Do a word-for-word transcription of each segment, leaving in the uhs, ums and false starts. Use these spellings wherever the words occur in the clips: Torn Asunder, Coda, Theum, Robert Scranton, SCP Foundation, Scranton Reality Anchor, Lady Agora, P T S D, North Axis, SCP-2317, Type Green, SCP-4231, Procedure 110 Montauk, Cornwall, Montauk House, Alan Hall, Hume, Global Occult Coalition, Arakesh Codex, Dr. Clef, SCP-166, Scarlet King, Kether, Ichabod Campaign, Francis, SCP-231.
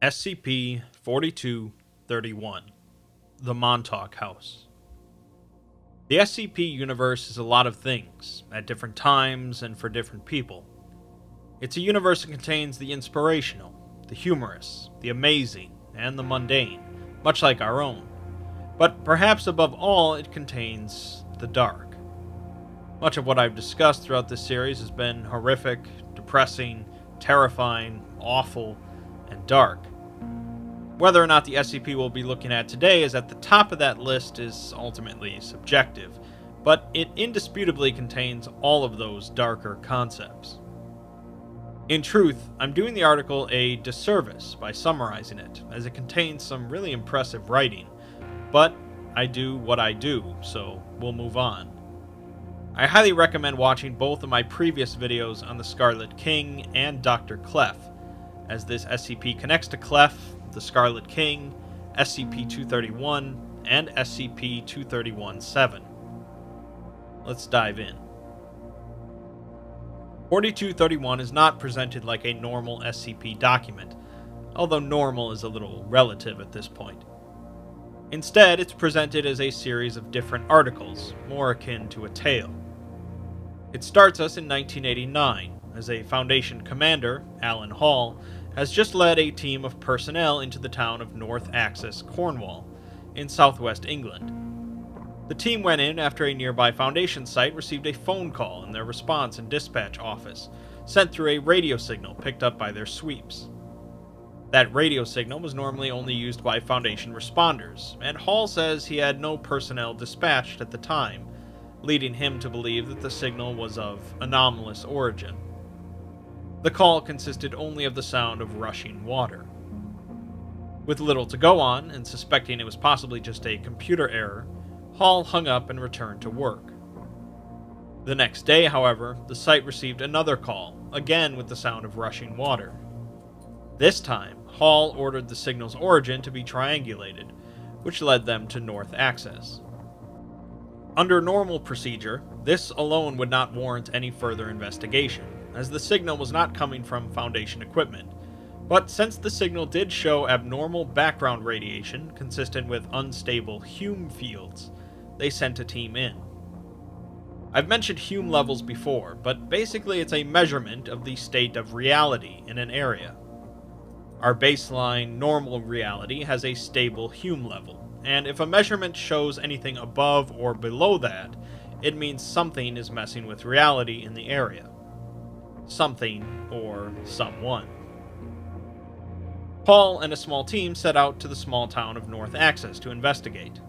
S C P forty-two thirty-one, the Montauk House. The S C P universe is a lot of things, at different times and for different people. It's a universe that contains the inspirational, the humorous, the amazing, and the mundane, much like our own. But perhaps above all, it contains the dark. Much of what I've discussed throughout this series has been horrific, depressing, terrifying, awful, and dark. Whether or not the S C P we'll be looking at today is at the top of that list is ultimately subjective, but it indisputably contains all of those darker concepts. In truth, I'm doing the article a disservice by summarizing it, as it contains some really impressive writing, but I do what I do, so we'll move on. I highly recommend watching both of my previous videos on the Scarlet King and Doctor Clef, as this S C P connects to Clef, the Scarlet King, S C P two thirty-one, and S C P two thirty-one seven. Let's dive in. forty-two thirty-one is not presented like a normal S C P document, although normal is a little relative at this point. Instead, it's presented as a series of different articles, more akin to a tale. It starts us in nineteen eighty-nine, as a Foundation commander, Alan Hall, has just led a team of personnel into the town of North Axis, Cornwall, in southwest England. The team went in after a nearby Foundation site received a phone call in their response and dispatch office, sent through a radio signal picked up by their sweeps. That radio signal was normally only used by Foundation responders, and Hall says he had no personnel dispatched at the time, leading him to believe that the signal was of anomalous origin. The call consisted only of the sound of rushing water. With little to go on, and suspecting it was possibly just a computer error, Hall hung up and returned to work. The next day, however, the site received another call, again with the sound of rushing water. This time, Hall ordered the signal's origin to be triangulated, which led them to North Axis. Under normal procedure, this alone would not warrant any further investigation, as the signal was not coming from Foundation equipment, but since the signal did show abnormal background radiation consistent with unstable Hume fields, they sent a team in. I've mentioned Hume levels before, but basically it's a measurement of the state of reality in an area. Our baseline normal reality has a stable Hume level, and if a measurement shows anything above or below that, it means something is messing with reality in the area. Something or someone. Paul and a small team set out to the small town of North Axis to investigate.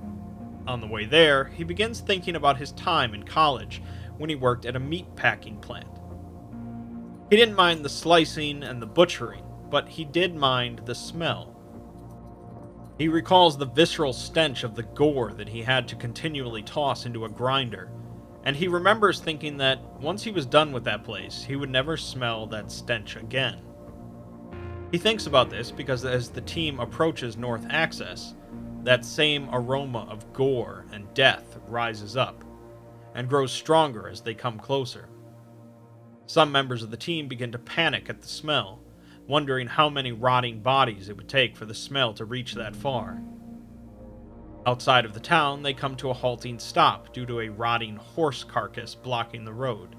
On the way there, he begins thinking about his time in college when he worked at a meat packing plant. He didn't mind the slicing and the butchering, but he did mind the smell. He recalls the visceral stench of the gore that he had to continually toss into a grinder. And he remembers thinking that, once he was done with that place, he would never smell that stench again. He thinks about this because as the team approaches North Axis, that same aroma of gore and death rises up, and grows stronger as they come closer. Some members of the team begin to panic at the smell, wondering how many rotting bodies it would take for the smell to reach that far. Outside of the town, they come to a halting stop due to a rotting horse carcass blocking the road.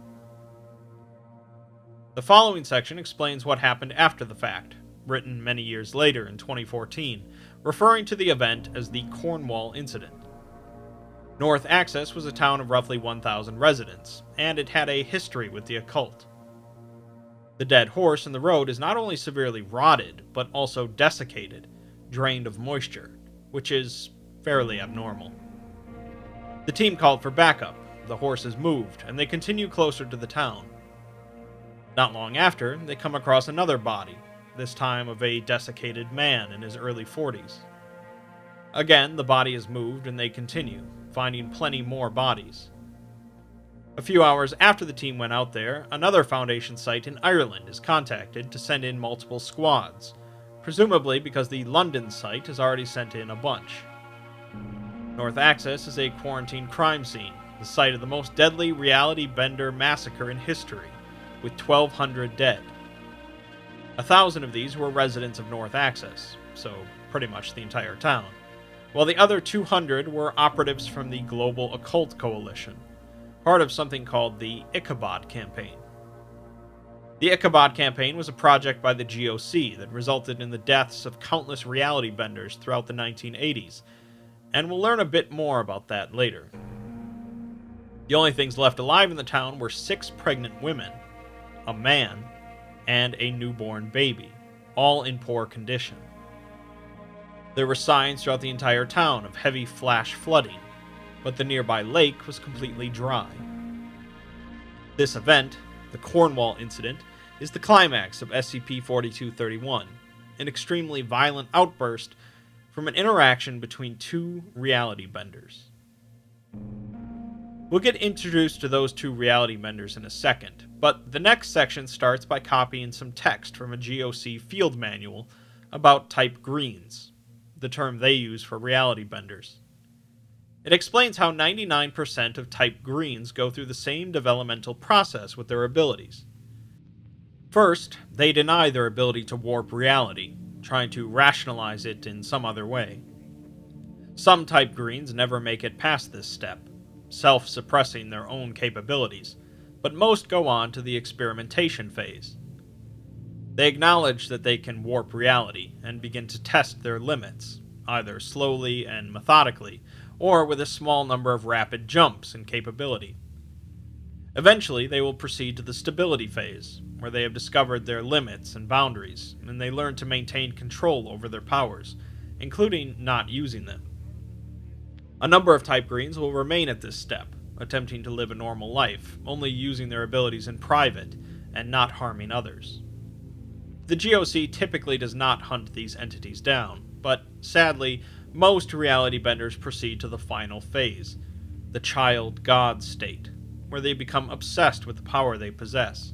The following section explains what happened after the fact, written many years later in twenty fourteen, referring to the event as the Cornwall Incident. North Axis was a town of roughly one thousand residents, and it had a history with the occult. The dead horse in the road is not only severely rotted, but also desiccated, drained of moisture, which is fairly abnormal. The team called for backup, the horse is moved, and they continue closer to the town. Not long after, they come across another body, this time of a desiccated man in his early forties. Again, the body is moved and they continue, finding plenty more bodies. A few hours after the team went out there, another Foundation site in Ireland is contacted to send in multiple squads, presumably because the London site has already sent in a bunch. North Axis is a quarantine crime scene, the site of the most deadly reality bender massacre in history, with twelve hundred dead. A thousand of these were residents of North Axis, so pretty much the entire town, while the other two hundred were operatives from the Global Occult Coalition, part of something called the Ichabod Campaign. The Ichabod Campaign was a project by the G O C that resulted in the deaths of countless reality benders throughout the nineteen eighties, and we'll learn a bit more about that later. The only things left alive in the town were six pregnant women, a man, and a newborn baby, all in poor condition. There were signs throughout the entire town of heavy flash flooding, but the nearby lake was completely dry. This event, the Cornwall incident, is the climax of S C P forty-two thirty-one, an extremely violent outburst from an interaction between two reality benders. We'll get introduced to those two reality benders in a second, but the next section starts by copying some text from a G O C field manual about Type Greens, the term they use for reality benders. It explains how ninety-nine percent of Type Greens go through the same developmental process with their abilities. First, they deny their ability to warp reality, trying to rationalize it in some other way. Some Type Greens never make it past this step, self-suppressing their own capabilities, but most go on to the experimentation phase. They acknowledge that they can warp reality and begin to test their limits, either slowly and methodically, or with a small number of rapid jumps in capability. Eventually, they will proceed to the stability phase, where they have discovered their limits and boundaries, and they learn to maintain control over their powers, including not using them. A number of Type Greens will remain at this step, attempting to live a normal life, only using their abilities in private and not harming others. The G O C typically does not hunt these entities down, but sadly, most reality benders proceed to the final phase, the child god state, where they become obsessed with the power they possess.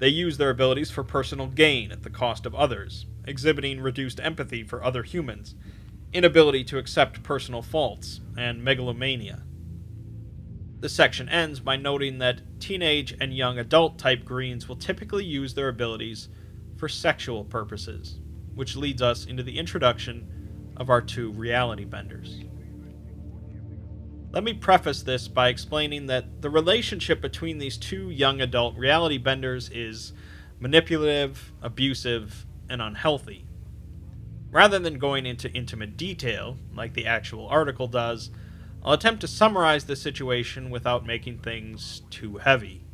They use their abilities for personal gain at the cost of others, exhibiting reduced empathy for other humans, inability to accept personal faults, and megalomania. The section ends by noting that teenage and young adult Type Greens will typically use their abilities for sexual purposes, which leads us into the introduction of our two reality benders. Let me preface this by explaining that the relationship between these two young adult reality benders is manipulative, abusive, and unhealthy. Rather than going into intimate detail, like the actual article does, I'll attempt to summarize the situation without making things too heavy.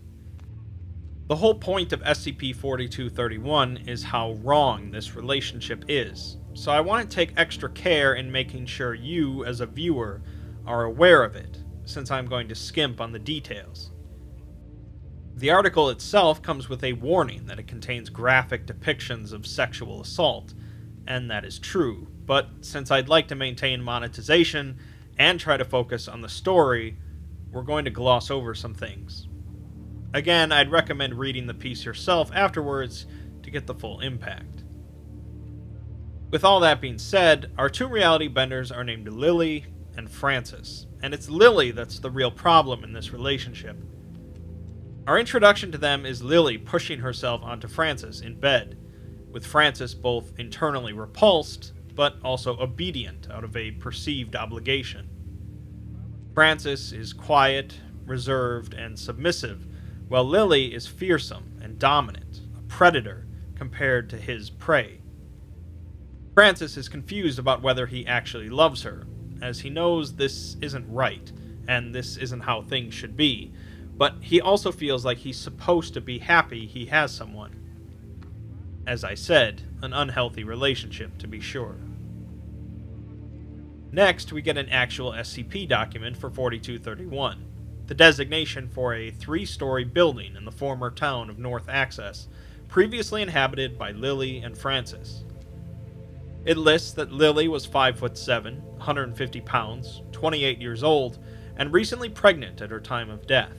The whole point of S C P forty-two thirty-one is how wrong this relationship is, so I want to take extra care in making sure you, as a viewer, are aware of it, since I'm going to skimp on the details. The article itself comes with a warning that it contains graphic depictions of sexual assault, and that is true, but since I'd like to maintain monetization and try to focus on the story, we're going to gloss over some things. Again, I'd recommend reading the piece yourself afterwards to get the full impact. With all that being said, our two reality benders are named Lily and Francis, and it's Lily that's the real problem in this relationship. Our introduction to them is Lily pushing herself onto Francis in bed, with Francis both internally repulsed, but also obedient out of a perceived obligation. Francis is quiet, reserved, and submissive, while Lily is fearsome and dominant, a predator compared to his prey. Francis is confused about whether he actually loves her, as he knows this isn't right, and this isn't how things should be, but he also feels like he's supposed to be happy he has someone. As I said, an unhealthy relationship, to be sure. Next, we get an actual S C P document for forty-two thirty-one, the designation for a three-story building in the former town of North Axis, previously inhabited by Lily and Francis. It lists that Lily was five foot seven, one hundred fifty pounds, twenty-eight years old, and recently pregnant at her time of death.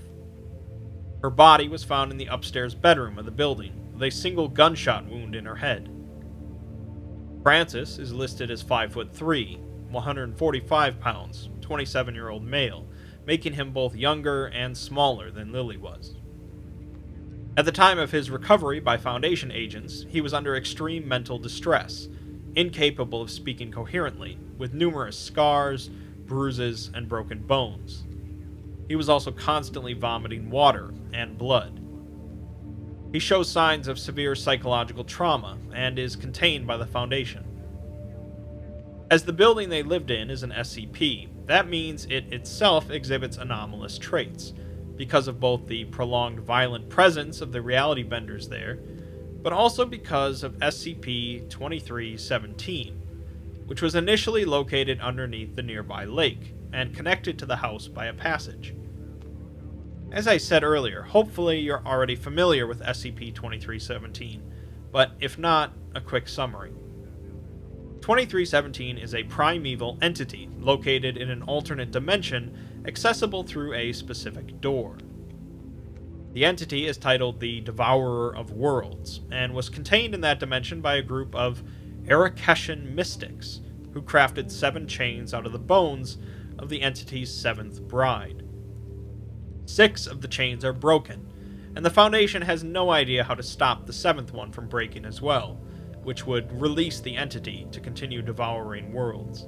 Her body was found in the upstairs bedroom of the building, with a single gunshot wound in her head. Francis is listed as five foot three, one hundred forty-five pounds, twenty-seven-year-old male, making him both younger and smaller than Lily was. At the time of his recovery by Foundation agents, he was under extreme mental distress, incapable of speaking coherently, with numerous scars, bruises, and broken bones. He was also constantly vomiting water and blood. He shows signs of severe psychological trauma and is contained by the Foundation. As the building they lived in is an S C P, that means it itself exhibits anomalous traits, because of both the prolonged violent presence of the reality benders there, but also because of S C P twenty-three seventeen, which was initially located underneath the nearby lake and connected to the house by a passage. As I said earlier, hopefully you're already familiar with S C P twenty-three seventeen, but if not, a quick summary. twenty-three seventeen is a primeval entity located in an alternate dimension accessible through a specific door. The entity is titled the Devourer of Worlds, and was contained in that dimension by a group of Arakeshan mystics, who crafted seven chains out of the bones of the entity's seventh bride. Six of the chains are broken, and the Foundation has no idea how to stop the seventh one from breaking as well, which would release the entity to continue devouring worlds.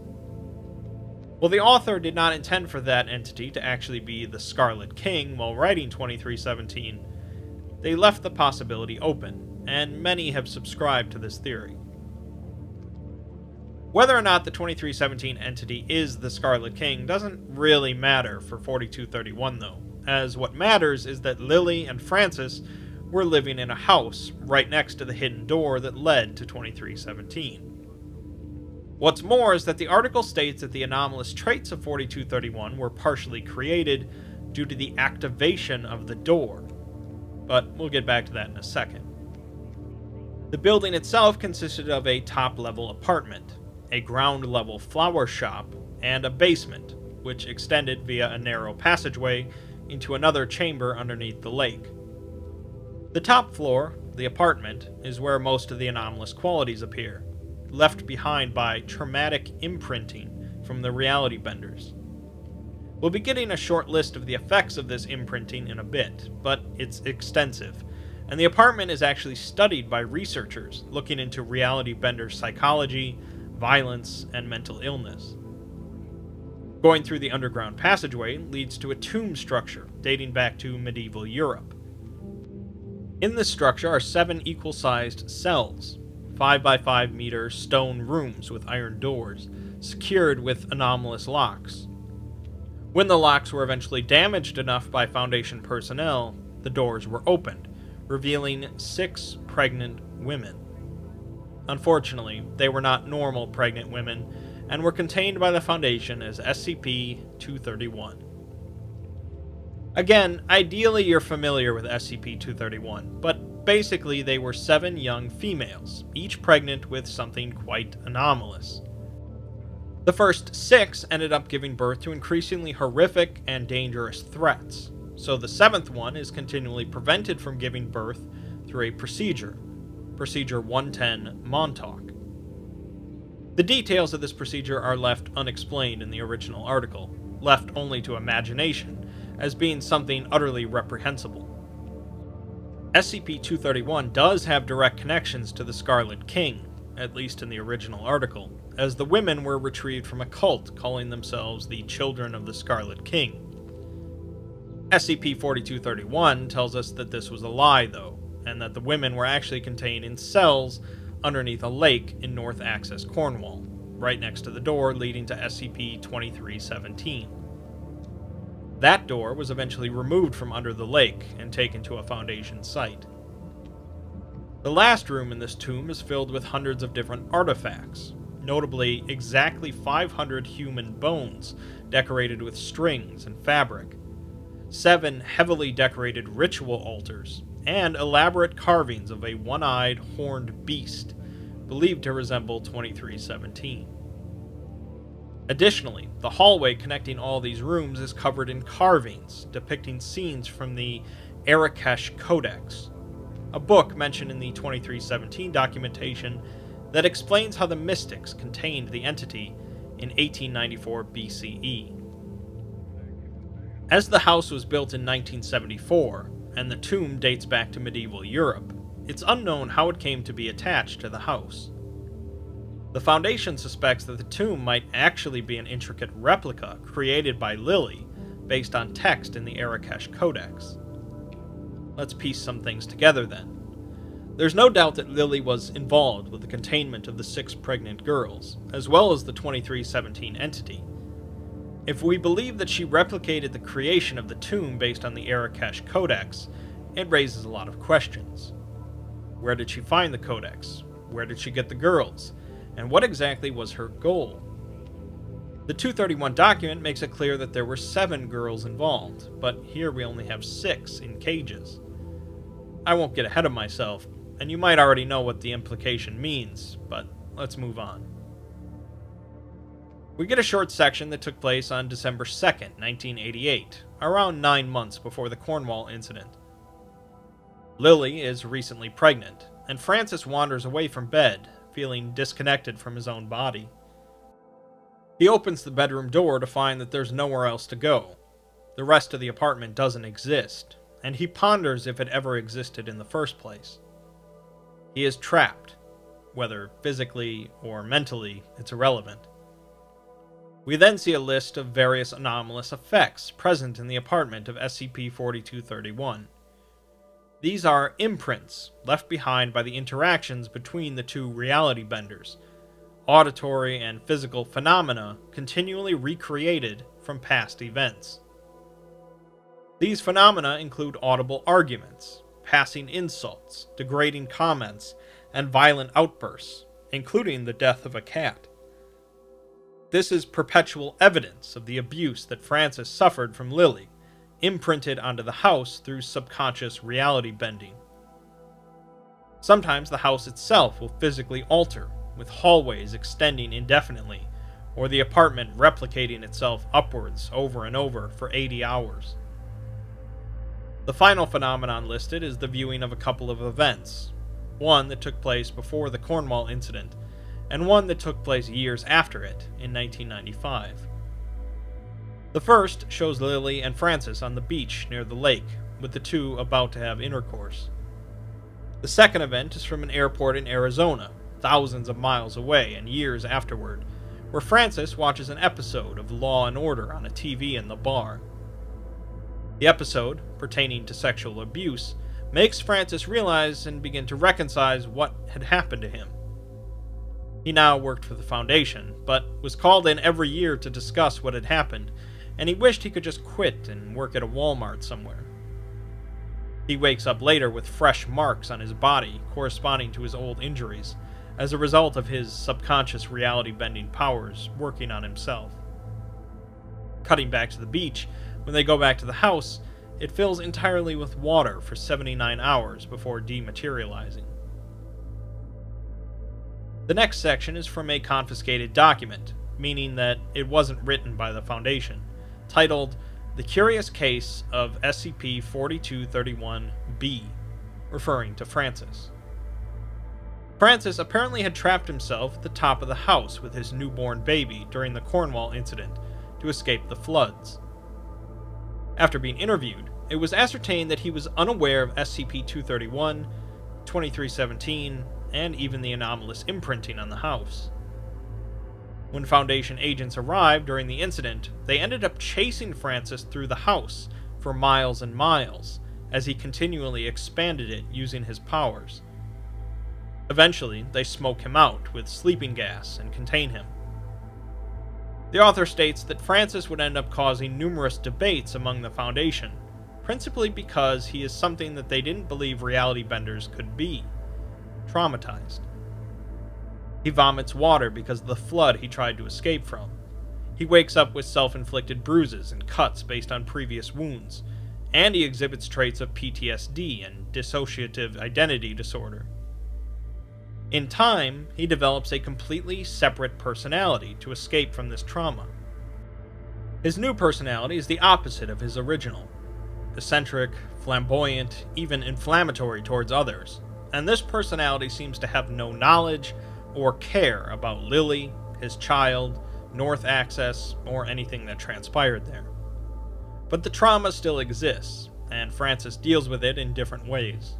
Well, the author did not intend for that entity to actually be the Scarlet King while writing twenty-three seventeen. They left the possibility open, and many have subscribed to this theory. Whether or not the twenty-three seventeen entity is the Scarlet King doesn't really matter for forty-two thirty-one though, as what matters is that Lily and Francis were living in a house right next to the hidden door that led to twenty-three seventeen. What's more is that the article states that the anomalous traits of forty-two thirty-one were partially created due to the activation of the door, but we'll get back to that in a second. The building itself consisted of a top-level apartment, a ground-level flower shop, and a basement, which extended via a narrow passageway into another chamber underneath the lake. The top floor, the apartment, is where most of the anomalous qualities appear, left behind by traumatic imprinting from the reality benders. We'll be getting a short list of the effects of this imprinting in a bit, but it's extensive, and the apartment is actually studied by researchers looking into reality bender psychology, violence, and mental illness. Going through the underground passageway leads to a tomb structure dating back to medieval Europe. In this structure are seven equal-sized cells, five by five meter stone rooms with iron doors, secured with anomalous locks. When the locks were eventually damaged enough by Foundation personnel, the doors were opened, revealing six pregnant women. Unfortunately, they were not normal pregnant women, and were contained by the Foundation as S C P two thirty-one. Again, ideally you're familiar with S C P two thirty-one, but basically they were seven young females, each pregnant with something quite anomalous. The first six ended up giving birth to increasingly horrific and dangerous threats, so the seventh one is continually prevented from giving birth through a procedure. Procedure one ten Montauk. The details of this procedure are left unexplained in the original article, left only to imagination, as being something utterly reprehensible. S C P two thirty-one does have direct connections to the Scarlet King, at least in the original article, as the women were retrieved from a cult calling themselves the Children of the Scarlet King. S C P forty-two thirty-one tells us that this was a lie, though, and that the women were actually contained in cells underneath a lake in North Axis, Cornwall, right next to the door leading to S C P twenty-three seventeen. That door was eventually removed from under the lake and taken to a Foundation site. The last room in this tomb is filled with hundreds of different artifacts, notably exactly five hundred human bones decorated with strings and fabric, seven heavily decorated ritual altars, and elaborate carvings of a one-eyed, horned beast, believed to resemble twenty-three seventeen. Additionally, the hallway connecting all these rooms is covered in carvings, depicting scenes from the Arakesh Codex, a book mentioned in the twenty-three seventeen documentation that explains how the mystics contained the entity in eighteen ninety-four B C E. As the house was built in nineteen seventy-four, and the tomb dates back to medieval Europe. It's unknown how it came to be attached to the house. The Foundation suspects that the tomb might actually be an intricate replica created by Lily, based on text in the Arakesh Codex. Let's piece some things together then. There's no doubt that Lily was involved with the containment of the six pregnant girls, as well as the twenty-three seventeen entity. If we believe that she replicated the creation of the tomb based on the Arakesh Codex, it raises a lot of questions. Where did she find the Codex? Where did she get the girls? And what exactly was her goal? The two thirty-one document makes it clear that there were seven girls involved, but here we only have six in cages. I won't get ahead of myself, and you might already know what the implication means, but let's move on. We get a short section that took place on December second, nineteen eighty-eight, around nine months before the Cornwall incident. Lily is recently pregnant, and Francis wanders away from bed, feeling disconnected from his own body. He opens the bedroom door to find that there's nowhere else to go. The rest of the apartment doesn't exist, and he ponders if it ever existed in the first place. He is trapped, whether physically or mentally, it's irrelevant. We then see a list of various anomalous effects present in the apartment of S C P forty-two thirty-one. These are imprints left behind by the interactions between the two reality benders, auditory and physical phenomena continually recreated from past events. These phenomena include audible arguments, passing insults, degrading comments, and violent outbursts, including the death of a cat. This is perpetual evidence of the abuse that Francis suffered from Lily, imprinted onto the house through subconscious reality bending. Sometimes the house itself will physically alter, with hallways extending indefinitely, or the apartment replicating itself upwards over and over for eighty hours. The final phenomenon listed is the viewing of a couple of events, one that took place before the Cornwall incident, and one that took place years after it, in nineteen ninety-five. The first shows Lily and Francis on the beach near the lake, with the two about to have intercourse. The second event is from an airport in Arizona, thousands of miles away and years afterward, where Francis watches an episode of Law and Order on a T V in the bar. The episode, pertaining to sexual abuse, makes Francis realize and begin to reconcile what had happened to him. He now worked for the Foundation, but was called in every year to discuss what had happened, and he wished he could just quit and work at a Walmart somewhere. He wakes up later with fresh marks on his body corresponding to his old injuries, as a result of his subconscious reality-bending powers working on himself. Cutting back to the beach, when they go back to the house, it fills entirely with water for seventy-nine hours before dematerializing. The next section is from a confiscated document, meaning that it wasn't written by the Foundation, titled The Curious Case of S C P forty-two thirty-one B, referring to Francis. Francis apparently had trapped himself at the top of the house with his newborn baby during the Cornwall incident to escape the floods. After being interviewed, it was ascertained that he was unaware of S C P two thirty-one, twenty-three seventeen, and even the anomalous imprinting on the house. When Foundation agents arrived during the incident, they ended up chasing Francis through the house for miles and miles, as he continually expanded it using his powers. Eventually, they smoke him out with sleeping gas and contain him. The author states that Francis would end up causing numerous debates among the Foundation, principally because he is something that they didn't believe reality benders could be: traumatized. He vomits water because of the flood he tried to escape from. He wakes up with self-inflicted bruises and cuts based on previous wounds, and he exhibits traits of P T S D and dissociative identity disorder. In time, he develops a completely separate personality to escape from this trauma. His new personality is the opposite of his original: eccentric, flamboyant, even inflammatory towards others, and this personality seems to have no knowledge or care about Lily, his child, North Axis, or anything that transpired there. But the trauma still exists, and Francis deals with it in different ways.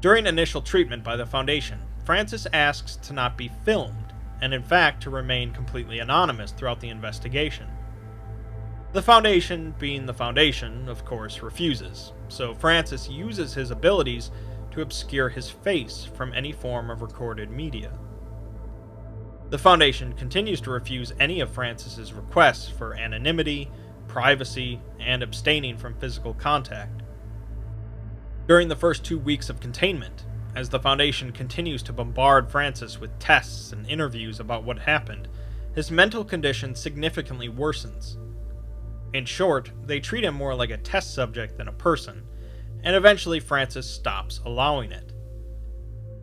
During initial treatment by the Foundation, Francis asks to not be filmed, and in fact to remain completely anonymous throughout the investigation. The Foundation, being the Foundation, of course refuses, so Francis uses his abilities to obscure his face from any form of recorded media. The Foundation continues to refuse any of Francis's requests for anonymity, privacy, and abstaining from physical contact. During the first two weeks of containment, as the Foundation continues to bombard Francis with tests and interviews about what happened, his mental condition significantly worsens. In short, they treat him more like a test subject than a person, and eventually Francis stops allowing it.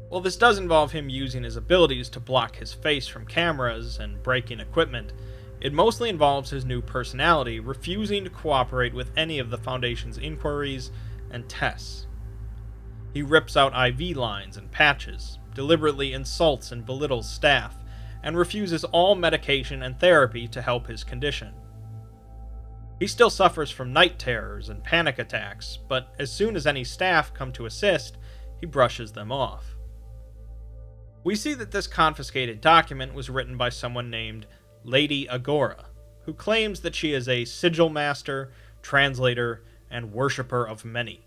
While this does involve him using his abilities to block his face from cameras and breaking equipment, it mostly involves his new personality refusing to cooperate with any of the Foundation's inquiries and tests. He rips out I V lines and patches, deliberately insults and belittles staff, and refuses all medication and therapy to help his condition. He still suffers from night terrors and panic attacks, but as soon as any staff come to assist, he brushes them off. We see that this confiscated document was written by someone named Lady Agora, who claims that she is a sigil master, translator, and worshipper of many.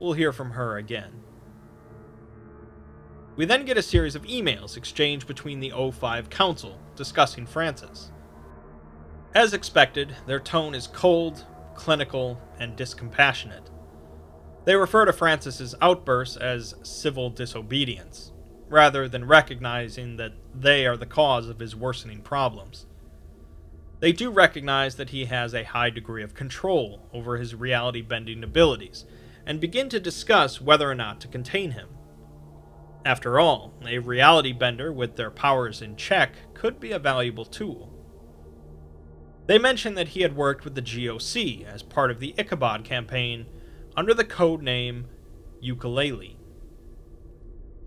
We'll hear from her again. We then get a series of emails exchanged between the O five Council discussing Francis. As expected, their tone is cold, clinical, and discompassionate. They refer to Francis's outbursts as civil disobedience, rather than recognizing that they are the cause of his worsening problems. They do recognize that he has a high degree of control over his reality-bending abilities, and begin to discuss whether or not to contain him. After all, a reality bender with their powers in check could be a valuable tool. They mention that he had worked with the G O C as part of the Ichabod Campaign under the code name Ukulele.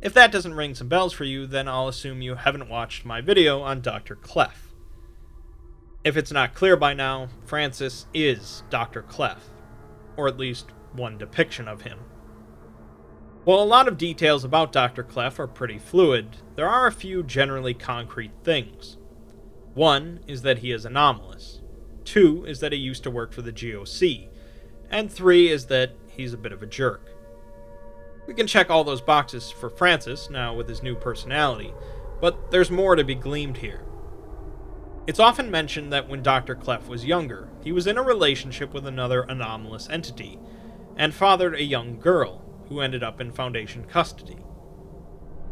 If that doesn't ring some bells for you, then I'll assume you haven't watched my video on Doctor Clef. If it's not clear by now, Francis is Doctor Clef, or at least one depiction of him. While a lot of details about Doctor Clef are pretty fluid, there are a few generally concrete things. One is that he is anomalous, two is that he used to work for the G O C, and three is that he's a bit of a jerk. We can check all those boxes for Francis now with his new personality, but there's more to be gleaned here. It's often mentioned that when Doctor Clef was younger, he was in a relationship with another anomalous entity, and fathered a young girl, who ended up in Foundation custody.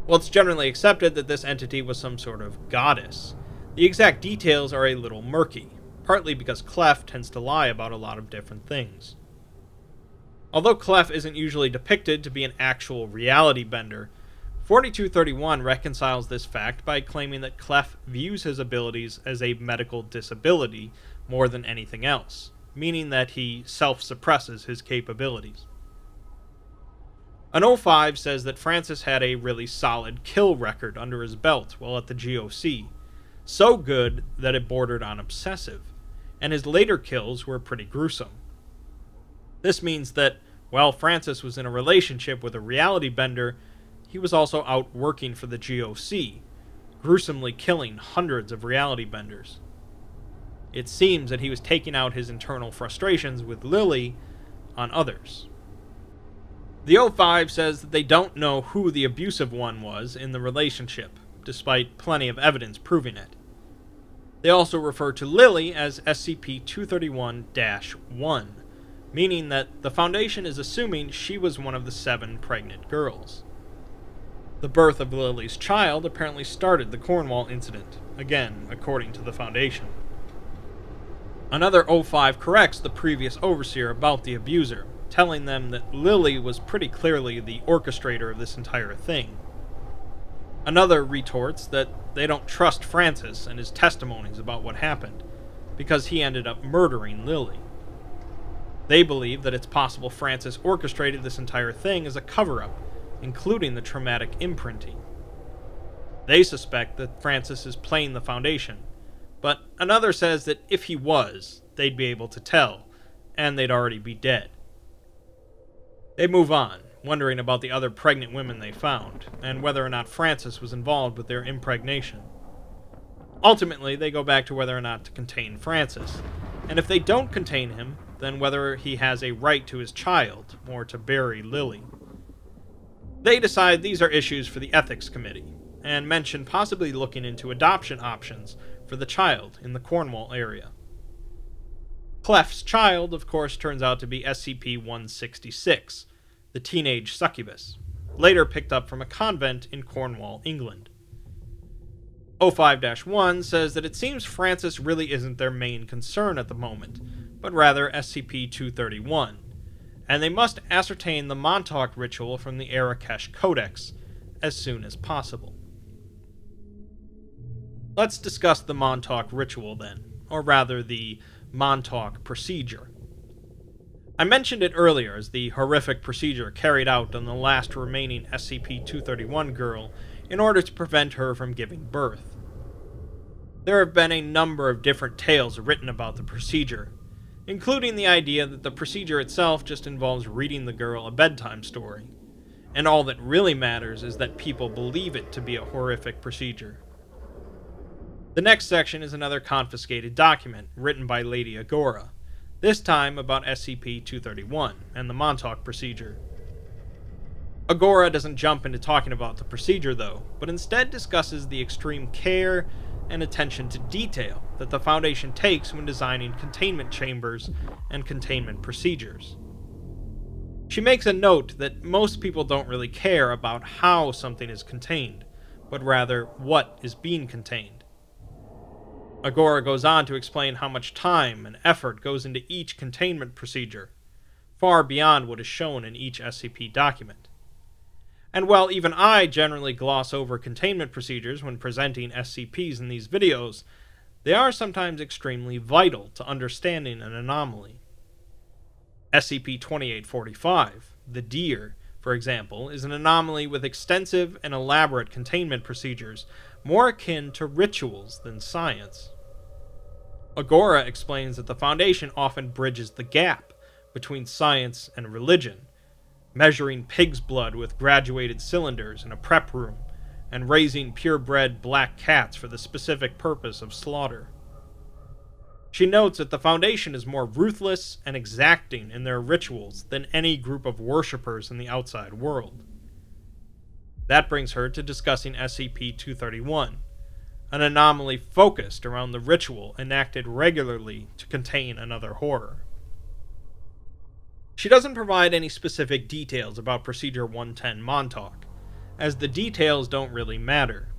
While it's generally accepted that this entity was some sort of goddess, the exact details are a little murky, partly because Clef tends to lie about a lot of different things. Although Clef isn't usually depicted to be an actual reality bender, forty-two thirty-one reconciles this fact by claiming that Clef views his abilities as a medical disability more than anything else, meaning that he self-suppresses his capabilities. An O five says that Francis had a really solid kill record under his belt while at the G O C, so good that it bordered on obsessive, and his later kills were pretty gruesome. This means that, while Francis was in a relationship with a reality bender, he was also out working for the G O C, gruesomely killing hundreds of reality benders. It seems that he was taking out his internal frustrations with Lily on others. The O five says that they don't know who the abusive one was in the relationship, despite plenty of evidence proving it. They also refer to Lily as S C P two thirty-one dash one, meaning that the Foundation is assuming she was one of the seven pregnant girls. The birth of Lily's child apparently started the Cornwall incident, again according to the Foundation. Another O five corrects the previous overseer about the abuser, telling them that Lily was pretty clearly the orchestrator of this entire thing. Another retorts that they don't trust Francis and his testimonies about what happened, because he ended up murdering Lily. They believe that it's possible Francis orchestrated this entire thing as a cover-up, including the traumatic imprinting. They suspect that Francis is playing the Foundation, but another says that if he was, they'd be able to tell, and they'd already be dead. They move on, wondering about the other pregnant women they found, and whether or not Francis was involved with their impregnation. Ultimately, they go back to whether or not to contain Francis, and if they don't contain him, then whether he has a right to his child, or to bury Lily. They decide these are issues for the Ethics Committee, and mention possibly looking into adoption options for the child in the Cornwall area. Clef's child, of course, turns out to be S C P one sixty-six, the teenage succubus, later picked up from a convent in Cornwall, England. oh five dash one says that it seems Francis really isn't their main concern at the moment, but rather S C P two thirty-one, and they must ascertain the Montauk ritual from the Arakesh Codex as soon as possible. Let's discuss the Montauk ritual then, or rather the Montauk procedure. I mentioned it earlier as the horrific procedure carried out on the last remaining S C P two thirty-one girl in order to prevent her from giving birth. There have been a number of different tales written about the procedure, including the idea that the procedure itself just involves reading the girl a bedtime story, and all that really matters is that people believe it to be a horrific procedure. The next section is another confiscated document written by Lady Agora, this time about S C P two thirty-one and the Montauk procedure. Agora doesn't jump into talking about the procedure though, but instead discusses the extreme care and attention to detail that the Foundation takes when designing containment chambers and containment procedures. She makes a note that most people don't really care about how something is contained, but rather what is being contained. Agora goes on to explain how much time and effort goes into each containment procedure, far beyond what is shown in each S C P document. And while even I generally gloss over containment procedures when presenting S C Ps in these videos, they are sometimes extremely vital to understanding an anomaly. S C P twenty-eight forty-five, the deer, for example, is an anomaly with extensive and elaborate containment procedures, more akin to rituals than science. Agora explains that the Foundation often bridges the gap between science and religion, measuring pig's blood with graduated cylinders in a prep room, and raising purebred black cats for the specific purpose of slaughter. She notes that the Foundation is more ruthless and exacting in their rituals than any group of worshippers in the outside world. That brings her to discussing S C P two thirty-one, an anomaly focused around the ritual enacted regularly to contain another horror. She doesn't provide any specific details about Procedure one ten Montauk, as the details don't really matter.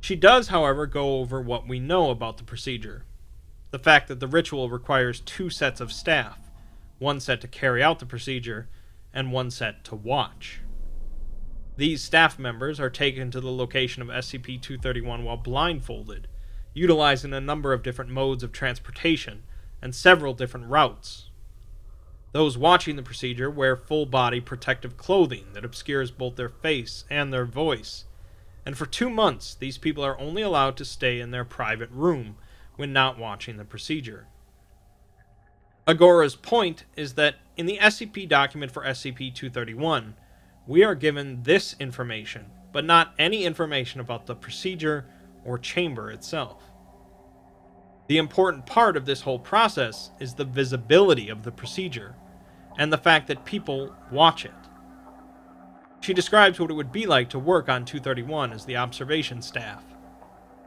She does, however, go over what we know about the procedure. The fact that the ritual requires two sets of staff, one set to carry out the procedure, and one set to watch. These staff members are taken to the location of S C P two thirty-one while blindfolded, utilizing a number of different modes of transportation and several different routes. Those watching the procedure wear full-body protective clothing that obscures both their face and their voice, and for two months these people are only allowed to stay in their private room when not watching the procedure. Agora's point is that in the S C P document for S C P two thirty-one, we are given this information, but not any information about the procedure or chamber itself. The important part of this whole process is the visibility of the procedure, and the fact that people watch it. She describes what it would be like to work on two thirty-one as the observation staff,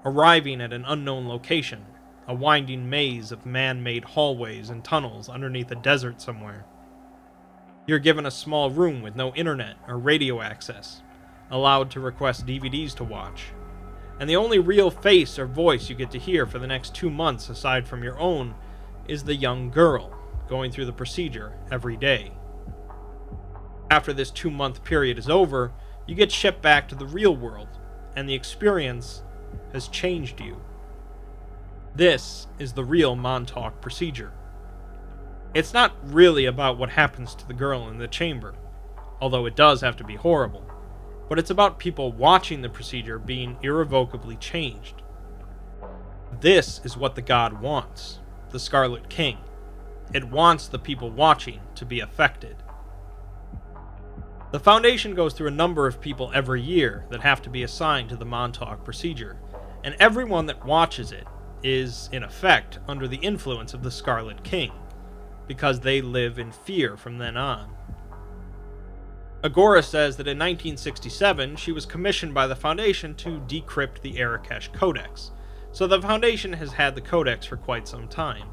arriving at an unknown location, a winding maze of man-made hallways and tunnels underneath a desert somewhere. You're given a small room with no internet or radio access, allowed to request D V Ds to watch, and the only real face or voice you get to hear for the next two months aside from your own is the young girl going through the procedure every day. After this two-month period is over, you get shipped back to the real world, and the experience has changed you. This is the real Montauk procedure. It's not really about what happens to the girl in the chamber, although it does have to be horrible, but it's about people watching the procedure being irrevocably changed. This is what the god wants, the Scarlet King, It wants the people watching to be affected. The Foundation goes through a number of people every year that have to be assigned to the Montauk procedure, and everyone that watches it is, in effect, under the influence of the Scarlet King, because they live in fear from then on. Agora says that in nineteen sixty-seven, she was commissioned by the Foundation to decrypt the Arakesh Codex, so the Foundation has had the Codex for quite some time.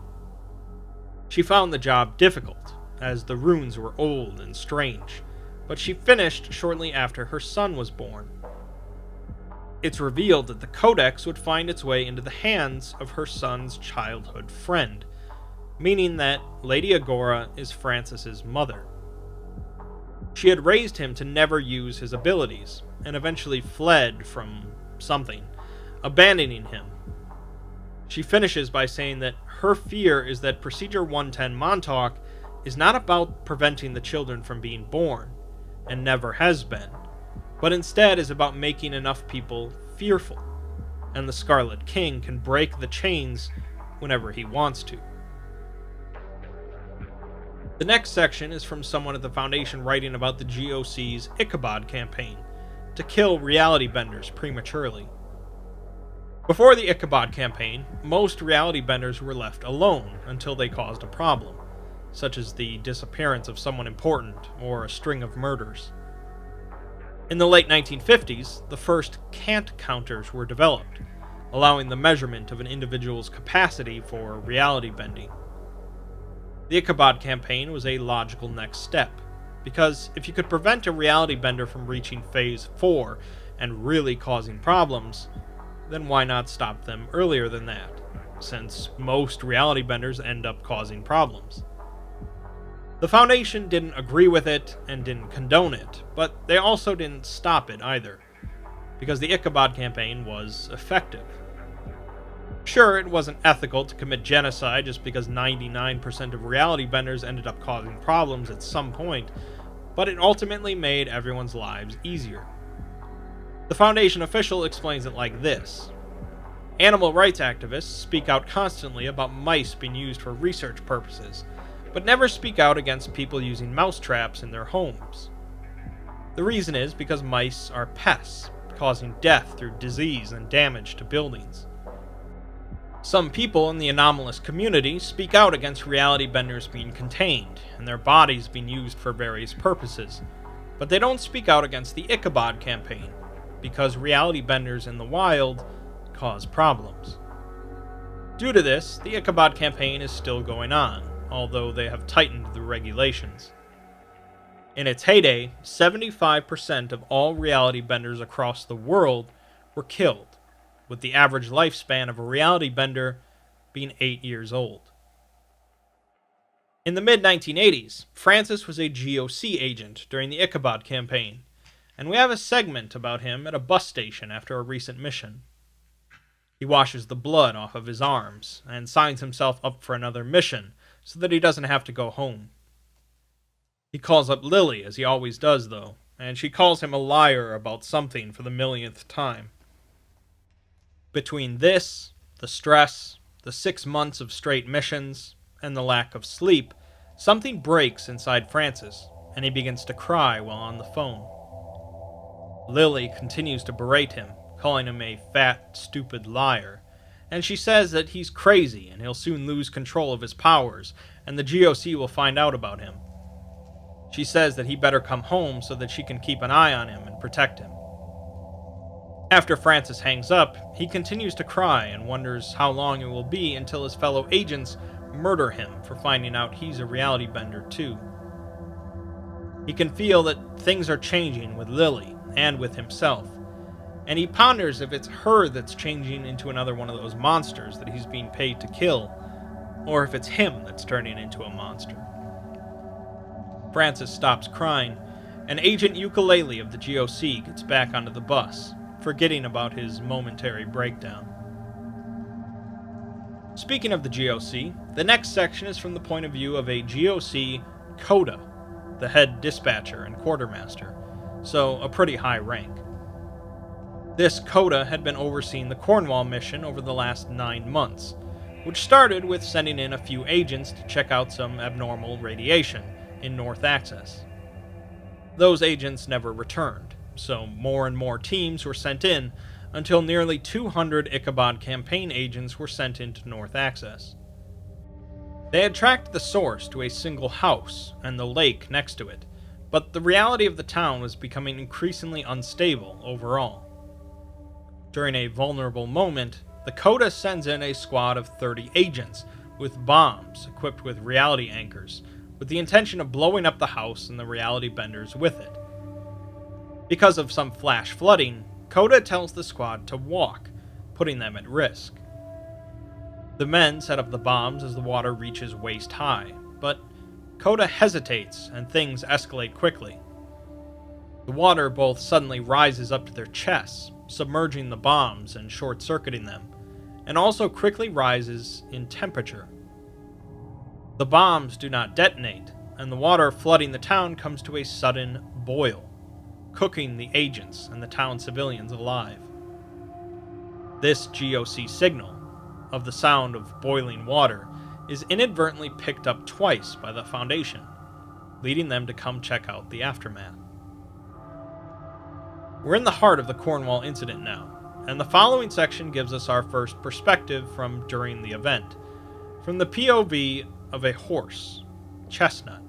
She found the job difficult, as the runes were old and strange, but she finished shortly after her son was born. It's revealed that the Codex would find its way into the hands of her son's childhood friend, meaning that Lady Agora is Francis's mother. She had raised him to never use his abilities, and eventually fled from something, abandoning him. She finishes by saying that her fear is that Procedure one ten Montauk is not about preventing the children from being born, and never has been, but instead is about making enough people fearful, and the Scarlet King can break the chains whenever he wants to. The next section is from someone at the Foundation writing about the G O C's Ichabod Campaign, to kill reality benders prematurely. Before the Ichabod Campaign, most reality benders were left alone until they caused a problem, such as the disappearance of someone important or a string of murders. In the late nineteen fifties, the first Cant counters were developed, allowing the measurement of an individual's capacity for reality bending. The Ichabod Campaign was a logical next step, because if you could prevent a reality bender from reaching Phase four and really causing problems, then why not stop them earlier than that, since most reality benders end up causing problems. The Foundation didn't agree with it and didn't condone it, but they also didn't stop it either, because the Ichabod Campaign was effective. Sure, it wasn't ethical to commit genocide just because ninety-nine percent of reality benders ended up causing problems at some point, but it ultimately made everyone's lives easier. The Foundation official explains it like this. Animal rights activists speak out constantly about mice being used for research purposes, but never speak out against people using mouse traps in their homes. The reason is because mice are pests, causing death through disease and damage to buildings. Some people in the anomalous community speak out against reality benders being contained, and their bodies being used for various purposes, but they don't speak out against the Ichabod Campaign, because reality benders in the wild cause problems. Due to this, the Ichabod Campaign is still going on, although they have tightened the regulations. In its heyday, seventy-five percent of all reality benders across the world were killed, with the average lifespan of a reality bender being eight years old. In the mid nineteen eighties, Francis was a G O C agent during the Ichabod Campaign, and we have a segment about him at a bus station after a recent mission. He washes the blood off of his arms, and signs himself up for another mission, so that he doesn't have to go home. He calls up Lily, as he always does though, and she calls him a liar about something for the millionth time. Between this, the stress, the six months of straight missions, and the lack of sleep, something breaks inside Francis, and he begins to cry while on the phone. Lily continues to berate him, calling him a fat, stupid liar, and she says that he's crazy and he'll soon lose control of his powers, and the G O C will find out about him. She says that he better come home so that she can keep an eye on him and protect him. After Francis hangs up, he continues to cry and wonders how long it will be until his fellow agents murder him for finding out he's a reality bender too. He can feel that things are changing with Lily and with himself, and he ponders if it's her that's changing into another one of those monsters that he's being paid to kill, or if it's him that's turning into a monster. Francis stops crying, and Agent Ukulele of the G O C gets back onto the bus, forgetting about his momentary breakdown. Speaking of the G O C, the next section is from the point of view of a G O C Coda, the head dispatcher and quartermaster, so a pretty high rank. This Coda had been overseeing the Cornwall mission over the last nine months, which started with sending in a few agents to check out some abnormal radiation in North Axis. Those agents never returned, so more and more teams were sent in, until nearly two hundred Ichabod Campaign agents were sent into North Axis. They had tracked the source to a single house and the lake next to it, but the reality of the town was becoming increasingly unstable overall. During a vulnerable moment, the Coda sends in a squad of thirty agents with bombs equipped with reality anchors, with the intention of blowing up the house and the reality benders with it. Because of some flash flooding, Coda tells the squad to walk, putting them at risk. The men set up the bombs as the water reaches waist high, but Coda hesitates and things escalate quickly. The water both suddenly rises up to their chests, submerging the bombs and short-circuiting them, and also quickly rises in temperature. The bombs do not detonate, and the water flooding the town comes to a sudden boil, cooking the agents and the town civilians alive. This G O C signal, of the sound of boiling water, is inadvertently picked up twice by the Foundation, leading them to come check out the aftermath. We're in the heart of the Cornwall incident now, and the following section gives us our first perspective from during the event, from the P O V of a horse, Chestnut.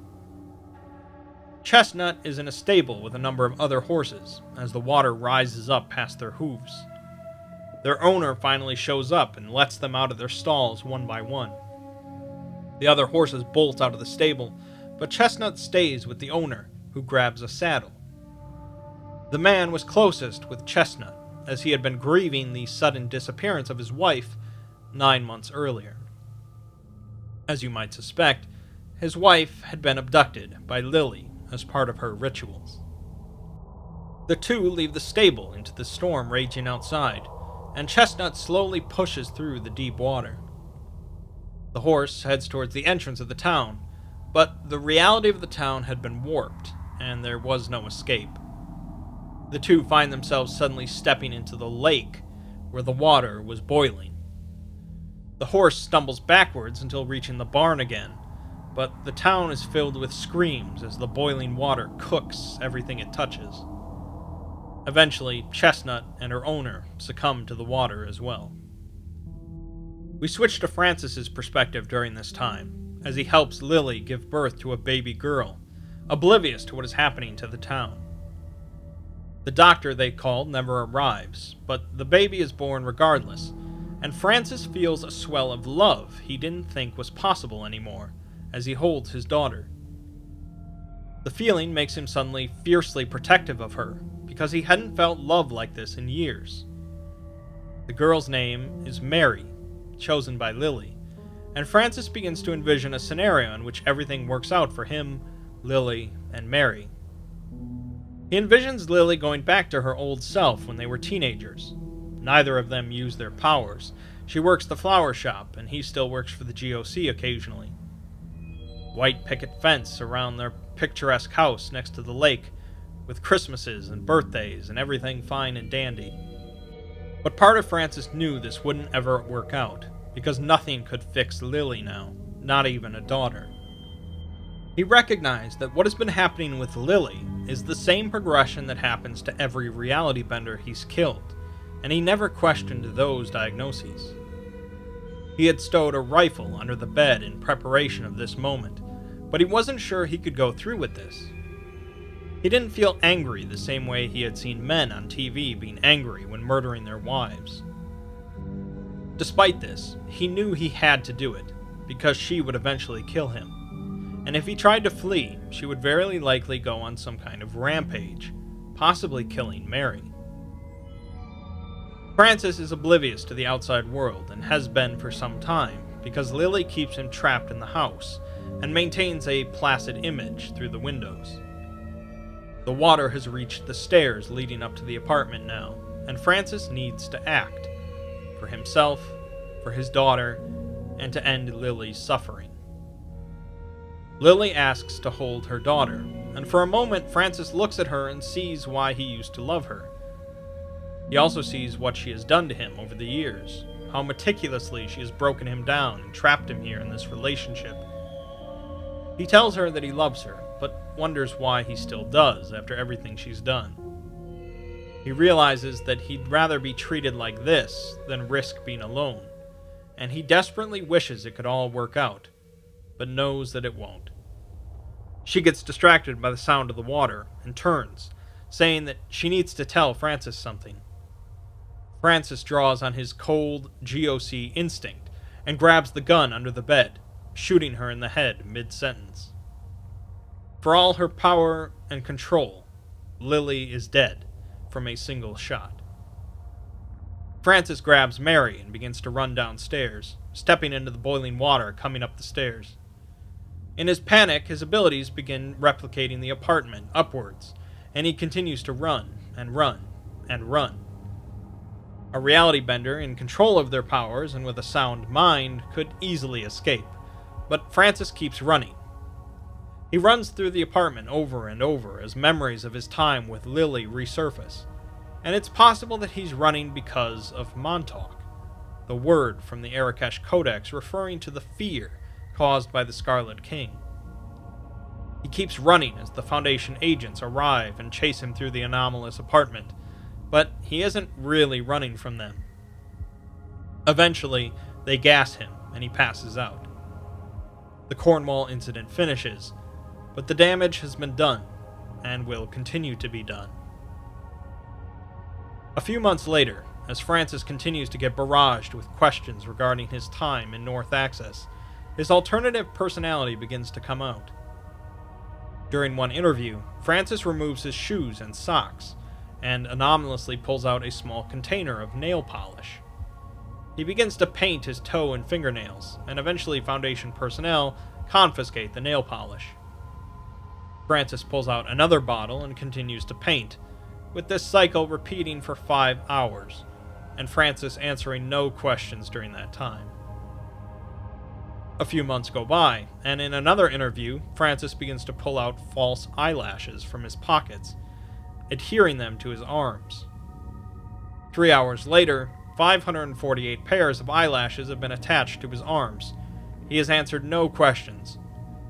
Chestnut is in a stable with a number of other horses, as the water rises up past their hooves. Their owner finally shows up and lets them out of their stalls one by one. The other horses bolt out of the stable, but Chestnut stays with the owner, who grabs a saddle. The man was closest with Chestnut, as he had been grieving the sudden disappearance of his wife nine months earlier. As you might suspect, his wife had been abducted by Lily as part of her rituals. The two leave the stable into the storm raging outside, and Chestnut slowly pushes through the deep water. The horse heads towards the entrance of the town, but the reality of the town had been warped, and there was no escape. The two find themselves suddenly stepping into the lake, where the water was boiling. The horse stumbles backwards until reaching the barn again, but the town is filled with screams as the boiling water cooks everything it touches. Eventually, Chestnut and her owner succumb to the water as well. We switch to Francis's perspective during this time, as he helps Lily give birth to a baby girl, oblivious to what is happening to the town. The doctor they called never arrives, but the baby is born regardless, and Francis feels a swell of love he didn't think was possible anymore, as he holds his daughter. The feeling makes him suddenly fiercely protective of her, because he hadn't felt love like this in years. The girl's name is Mary, chosen by Lily, and Francis begins to envision a scenario in which everything works out for him, Lily, and Mary. He envisions Lily going back to her old self when they were teenagers. Neither of them use their powers. She works the flower shop, and he still works for the G O C occasionally. White picket fence around their picturesque house next to the lake, with Christmases and birthdays and everything fine and dandy. But part of Francis knew this wouldn't ever work out, because nothing could fix Lily now, not even a daughter. He recognized that what has been happening with Lily is the same progression that happens to every reality bender he's killed, and he never questioned those diagnoses. He had stowed a rifle under the bed in preparation of this moment, but he wasn't sure he could go through with this. He didn't feel angry the same way he had seen men on T V being angry when murdering their wives. Despite this, he knew he had to do it, because she would eventually kill him, and if he tried to flee, she would very likely go on some kind of rampage, possibly killing Mary. Francis is oblivious to the outside world and has been for some time, because Lily keeps him trapped in the house and maintains a placid image through the windows. The water has reached the stairs leading up to the apartment now, and Francis needs to act, for himself, for his daughter, and to end Lily's suffering. Lily asks to hold her daughter, and for a moment Francis looks at her and sees why he used to love her. He also sees what she has done to him over the years, how meticulously she has broken him down and trapped him here in this relationship. He tells her that he loves her, but wonders why he still does after everything she's done. He realizes that he'd rather be treated like this than risk being alone, and he desperately wishes it could all work out, but knows that it won't. She gets distracted by the sound of the water and turns, saying that she needs to tell Francis something. Francis draws on his cold G O C instinct and grabs the gun under the bed, shooting her in the head mid-sentence. For all her power and control, Lily is dead from a single shot. Francis grabs Mary and begins to run downstairs, stepping into the boiling water coming up the stairs. In his panic, his abilities begin replicating the apartment upwards, and he continues to run and run and run. A reality bender in control of their powers and with a sound mind could easily escape, but Francis keeps running. He runs through the apartment over and over as memories of his time with Lily resurface, and it's possible that he's running because of Montauk, the word from the Arakesh Codex referring to the fear caused by the Scarlet King. He keeps running as the Foundation agents arrive and chase him through the anomalous apartment, but he isn't really running from them. Eventually, they gas him and he passes out. The Cornwall incident finishes, but the damage has been done and will continue to be done. A few months later, as Francis continues to get barraged with questions regarding his time in North Axis, his alternative personality begins to come out. During one interview, Francis removes his shoes and socks, and anomalously pulls out a small container of nail polish. He begins to paint his toe and fingernails, and eventually Foundation personnel confiscate the nail polish. Francis pulls out another bottle and continues to paint, with this cycle repeating for five hours, and Francis answering no questions during that time. A few months go by, and in another interview, Francis begins to pull out false eyelashes from his pockets, adhering them to his arms. Three hours later, five hundred forty-eight pairs of eyelashes have been attached to his arms. He has answered no questions,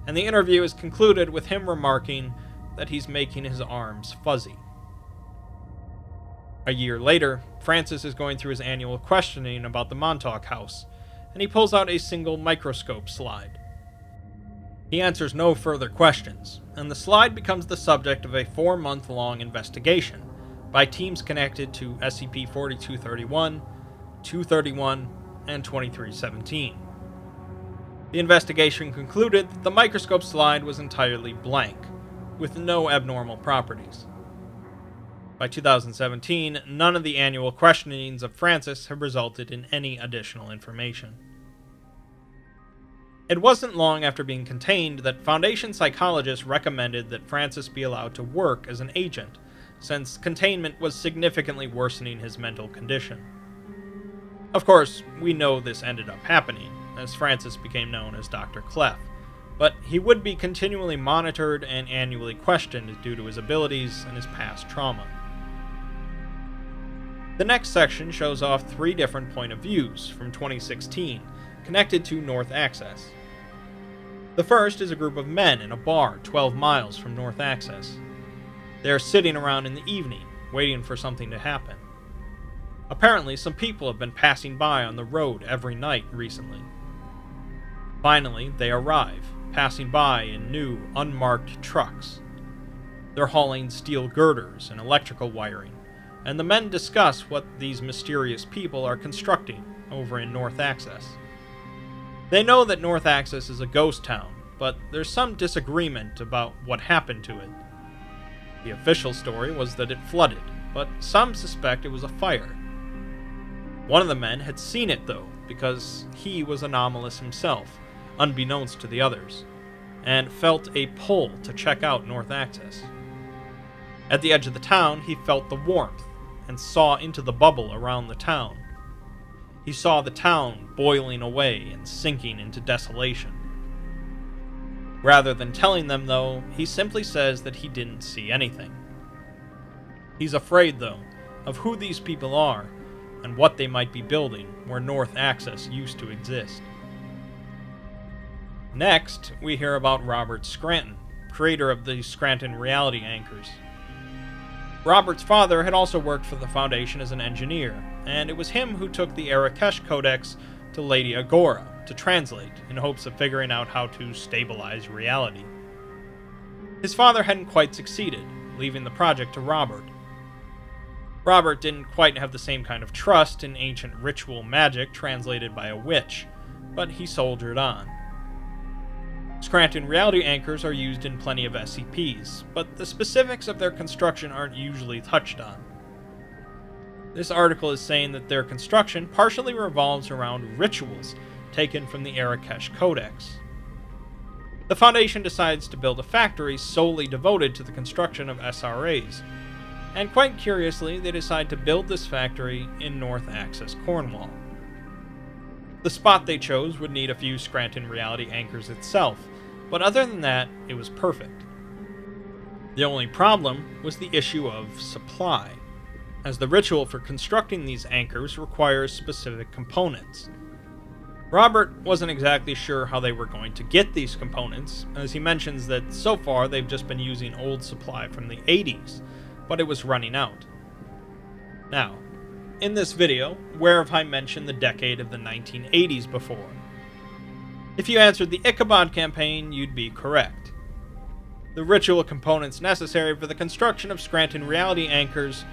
and the interview is concluded with him remarking that he's making his arms fuzzy. A year later, Francis is going through his annual questioning about the Montauk House, and he pulls out a single microscope slide. He answers no further questions, and the slide becomes the subject of a four-month-long investigation by teams connected to S C P forty-two thirty-one, two thirty-one, and twenty-three seventeen. The investigation concluded that the microscope slide was entirely blank, with no abnormal properties. By two thousand seventeen, none of the annual questionings of Francis have resulted in any additional information. It wasn't long after being contained that Foundation psychologists recommended that Francis be allowed to work as an agent, since containment was significantly worsening his mental condition. Of course, we know this ended up happening, as Francis became known as Doctor Clef, but he would be continually monitored and annually questioned due to his abilities and his past trauma. The next section shows off three different point of views from twenty sixteen, connected to North Axis. The first is a group of men in a bar twelve miles from North Axis. They are sitting around in the evening, waiting for something to happen. Apparently, some people have been passing by on the road every night recently. Finally, they arrive, passing by in new, unmarked trucks. They're hauling steel girders and electrical wiring, and the men discuss what these mysterious people are constructing over in North Axis. They know that North Axis is a ghost town, but there's some disagreement about what happened to it. The official story was that it flooded, but some suspect it was a fire. One of the men had seen it, though, because he was anomalous himself, unbeknownst to the others, and felt a pull to check out North Axis. At the edge of the town, he felt the warmth and saw into the bubble around the town. He saw the town boiling away and sinking into desolation. Rather than telling them, though, he simply says that he didn't see anything. He's afraid, though, of who these people are and what they might be building where North Axis used to exist. Next, we hear about Robert Scranton, creator of the Scranton Reality Anchors. Robert's father had also worked for the Foundation as an engineer, and it was him who took the Arakesh Codex to Lady Agora to translate in hopes of figuring out how to stabilize reality. His father hadn't quite succeeded, leaving the project to Robert. Robert didn't quite have the same kind of trust in ancient ritual magic translated by a witch, but he soldiered on. Scranton Reality Anchors are used in plenty of S C Ps, but the specifics of their construction aren't usually touched on. This article is saying that their construction partially revolves around rituals taken from the Arakesh Codex. The Foundation decides to build a factory solely devoted to the construction of S R As, and quite curiously, they decide to build this factory in North Axis, Cornwall. The spot they chose would need a few Scranton Reality Anchors itself, but other than that, it was perfect. The only problem was the issue of supply, as the ritual for constructing these anchors requires specific components. Robert wasn't exactly sure how they were going to get these components, as he mentions that so far they've just been using old supply from the eighties, but it was running out. Now, in this video, where have I mentioned the decade of the nineteen eighties before? If you answered the Ichabod Campaign, you'd be correct. The ritual components necessary for the construction of Scranton Reality Anchors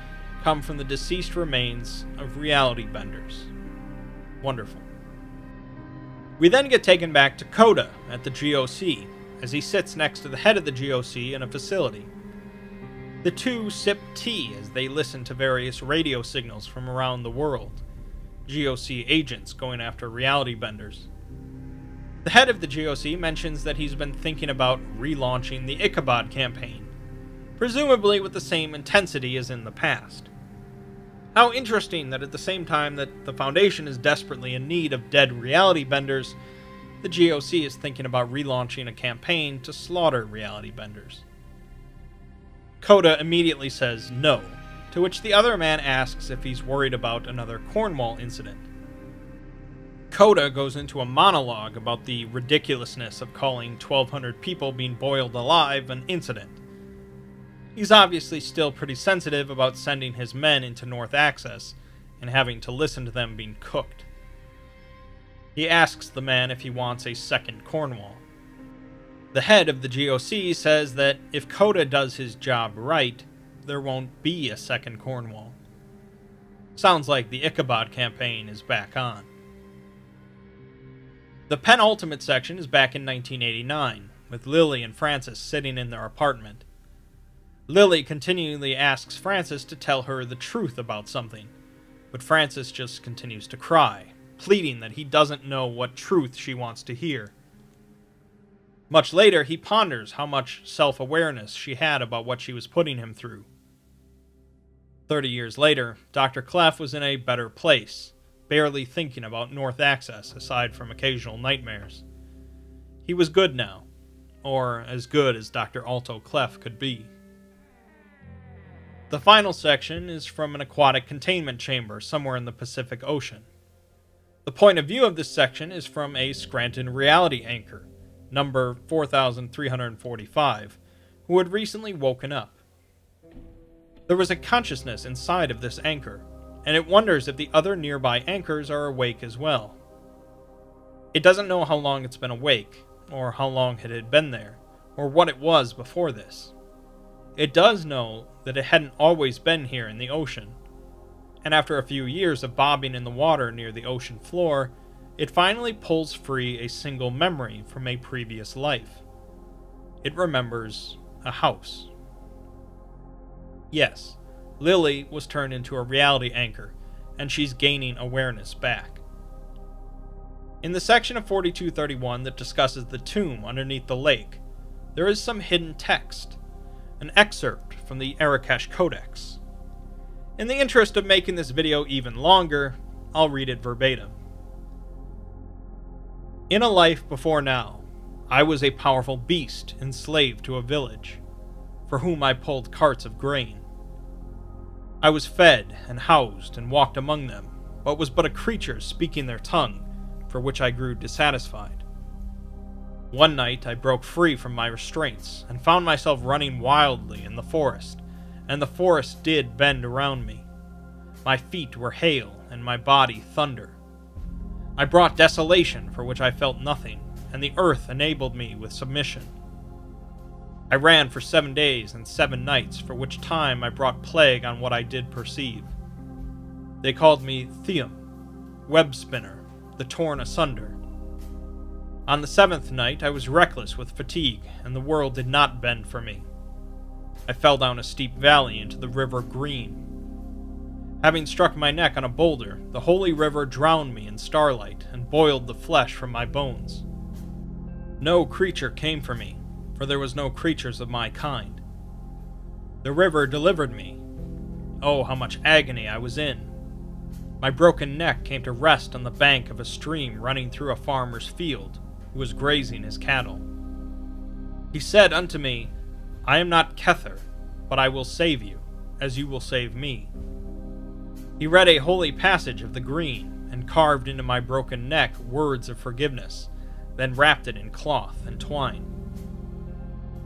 come from the deceased remains of reality benders. Wonderful. We then get taken back to Coda at the G O C, as he sits next to the head of the G O C in a facility. The two sip tea as they listen to various radio signals from around the world, G O C agents going after reality benders. The head of the G O C mentions that he's been thinking about relaunching the Ichabod Campaign, presumably with the same intensity as in the past. How interesting that at the same time that the Foundation is desperately in need of dead reality benders, the G O C is thinking about relaunching a campaign to slaughter reality benders. Coda immediately says no, to which the other man asks if he's worried about another Cornwall incident. Coda goes into a monologue about the ridiculousness of calling twelve hundred people being boiled alive an incident. He's obviously still pretty sensitive about sending his men into North Axis and having to listen to them being cooked. He asks the man if he wants a second Cornwall. The head of the G O C says that if Coda does his job right, there won't be a second Cornwall. Sounds like the Ichabod Campaign is back on. The penultimate section is back in nineteen eighty-nine, with Lily and Francis sitting in their apartment. Lily continually asks Francis to tell her the truth about something, but Francis just continues to cry, pleading that he doesn't know what truth she wants to hear. Much later, he ponders how much self-awareness she had about what she was putting him through. Thirty years later, Doctor Clef was in a better place, barely thinking about North Axis aside from occasional nightmares. He was good now, or as good as Doctor Alto Clef could be. The final section is from an aquatic containment chamber somewhere in the Pacific Ocean. The point of view of this section is from a Scranton Reality Anchor, number four thousand three hundred forty-five, who had recently woken up. There was a consciousness inside of this anchor, and it wonders if the other nearby anchors are awake as well. It doesn't know how long it's been awake, or how long it had been there, or what it was before this. It does know that it hadn't always been here in the ocean, and after a few years of bobbing in the water near the ocean floor, it finally pulls free a single memory from a previous life. It remembers a house. Yes, Lily was turned into a reality anchor, and she's gaining awareness back. In the section of forty-two thirty-one that discusses the tomb underneath the lake, there is some hidden text, an excerpt from the Arakesh Codex. In the interest of making this video even longer, I'll read it verbatim. In a life before now, I was a powerful beast enslaved to a village, for whom I pulled carts of grain. I was fed and housed and walked among them, what was but a creature speaking their tongue, for which I grew dissatisfied. One night I broke free from my restraints, and found myself running wildly in the forest, and the forest did bend around me. My feet were hail, and my body thunder. I brought desolation for which I felt nothing, and the earth enabled me with submission. I ran for seven days and seven nights, for which time I brought plague on what I did perceive. They called me Theum, Web Spinner, the Torn Asunder. On the seventh night I was reckless with fatigue, and the world did not bend for me. I fell down a steep valley into the river Green. Having struck my neck on a boulder, the holy river drowned me in starlight, and boiled the flesh from my bones. No creature came for me, for there was no creatures of my kind. The river delivered me. Oh, how much agony I was in! My broken neck came to rest on the bank of a stream running through a farmer's field, who was grazing his cattle. He said unto me, I am not Kether, but I will save you, as you will save me. He read a holy passage of the Green, and carved into my broken neck words of forgiveness, then wrapped it in cloth and twine.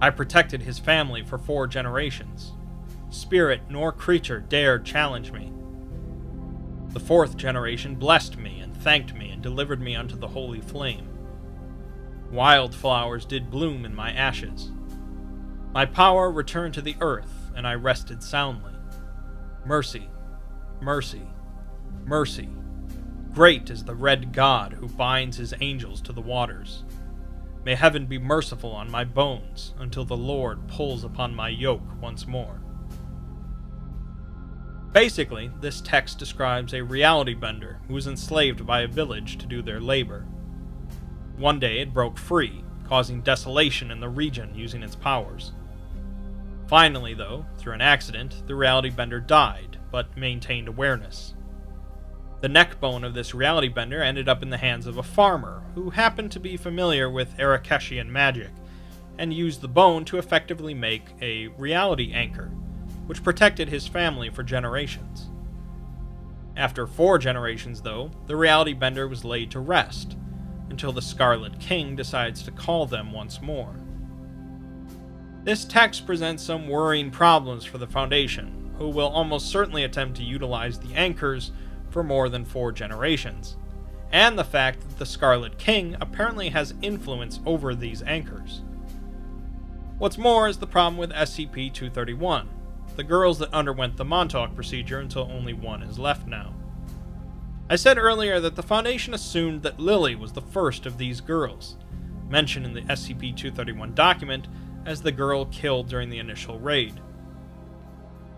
I protected his family for four generations. Spirit nor creature dared challenge me. The fourth generation blessed me and thanked me and delivered me unto the holy flame. Wildflowers did bloom in my ashes. My power returned to the earth, and I rested soundly. Mercy, mercy, mercy. Great is the red God who binds his angels to the waters. May heaven be merciful on my bones, until the Lord pulls upon my yoke once more. Basically, this text describes a reality bender who was enslaved by a village to do their labor. One day it broke free, causing desolation in the region using its powers. Finally, though, through an accident, the reality bender died, but maintained awareness. The neckbone of this reality bender ended up in the hands of a farmer, who happened to be familiar with Arakeshian magic, and used the bone to effectively make a reality anchor, which protected his family for generations. After four generations, though, the reality bender was laid to rest, until the Scarlet King decides to call them once more. This text presents some worrying problems for the Foundation, who will almost certainly attempt to utilize the anchors for more than four generations, and the fact that the Scarlet King apparently has influence over these anchors. What's more is the problem with S C P two thirty-one, the girls that underwent the Montauk procedure until only one is left now. I said earlier that the Foundation assumed that Lily was the first of these girls, mentioned in the S C P two thirty-one document as the girl killed during the initial raid.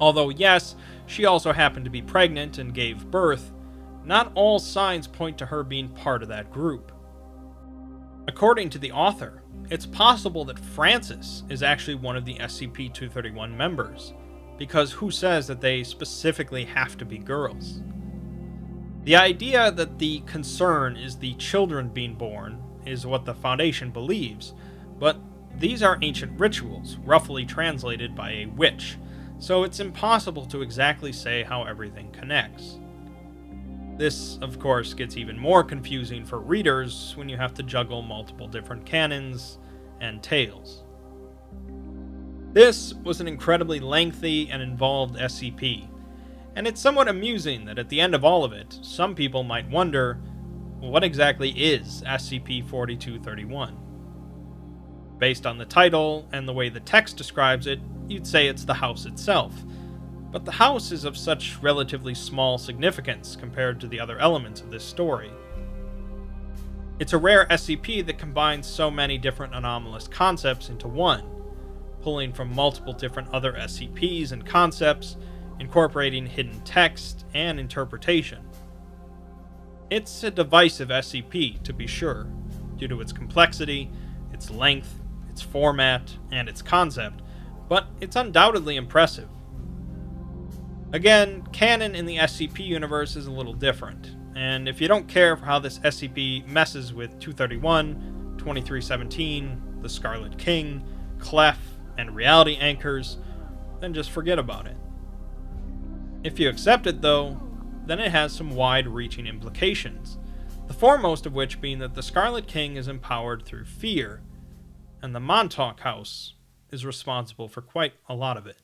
Although yes, she also happened to be pregnant and gave birth, not all signs point to her being part of that group. According to the author, it's possible that Francis is actually one of the S C P two thirty-one members, because who says that they specifically have to be girls? The idea that the concern is the children being born is what the Foundation believes, but these are ancient rituals, roughly translated by a witch, so it's impossible to exactly say how everything connects. This, of course, gets even more confusing for readers when you have to juggle multiple different canons and tales. This was an incredibly lengthy and involved S C P, and it's somewhat amusing that at the end of all of it, some people might wonder, what exactly is S C P forty-two thirty-one? Based on the title and the way the text describes it, you'd say it's the house itself, but the house is of such relatively small significance compared to the other elements of this story. It's a rare S C P that combines so many different anomalous concepts into one, pulling from multiple different other S C Ps and concepts, incorporating hidden text and interpretation. It's a divisive S C P, to be sure, due to its complexity, its length, its format, and its concept, but it's undoubtedly impressive. Again, canon in the S C P universe is a little different, and if you don't care for how this S C P messes with two thirty-one, twenty-three seventeen, the Scarlet King, Clef, and reality anchors, then just forget about it. If you accept it, though, then it has some wide-reaching implications, the foremost of which being that the Scarlet King is empowered through fear, and the Montauk House is responsible for quite a lot of it.